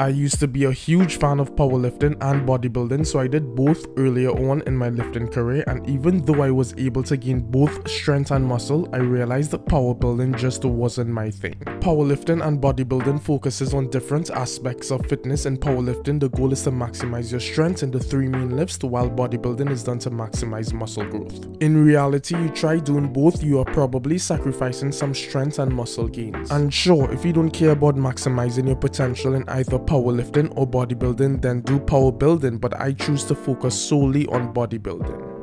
I used to be a huge fan of powerlifting and bodybuilding, so I did both earlier on in my lifting career, and even though I was able to gain both strength and muscle, I realized that powerbuilding just wasn't my thing. Powerlifting and bodybuilding focuses on different aspects of fitness. In powerlifting, the goal is to maximize your strength in the three main lifts, while bodybuilding is done to maximize muscle growth. In reality, you try doing both, you are probably sacrificing some strength and muscle gains. And sure, if you don't care about maximizing your potential in either powerlifting or bodybuilding, then do powerbuilding, but I choose to focus solely on bodybuilding.